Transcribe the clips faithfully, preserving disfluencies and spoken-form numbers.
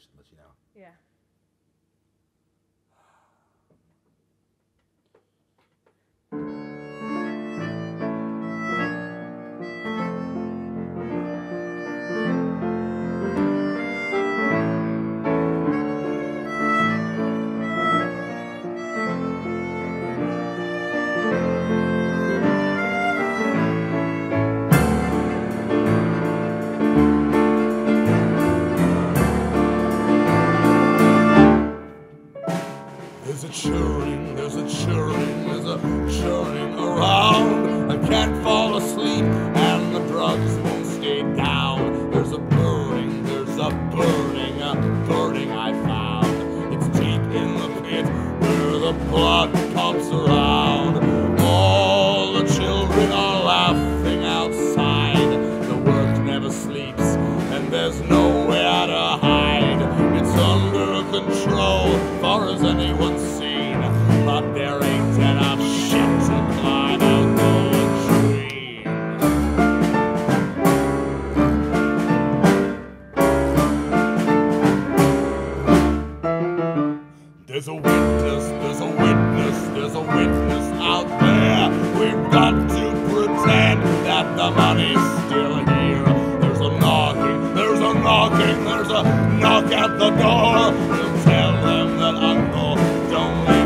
should let you know. Yeah. There's a churning, there's a churning, there's a churning around. I can't fall asleep and the drugs won't stay down. There's a burning, there's a burning, a burning I found. It's deep in the pit where the blood pumps around. All the children are laughing outside. The work never sleeps and there's nowhere to hide. It's under control far as anyone's seen. But there ain't enough shit to climb out the tree. There's a witness, there's a witness, there's a witness out there. We've got to pretend that the money's still here. There's a knocking, there's a knocking, there's a knock at the door. We'll tell them that Uncle don't leave.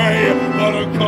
But a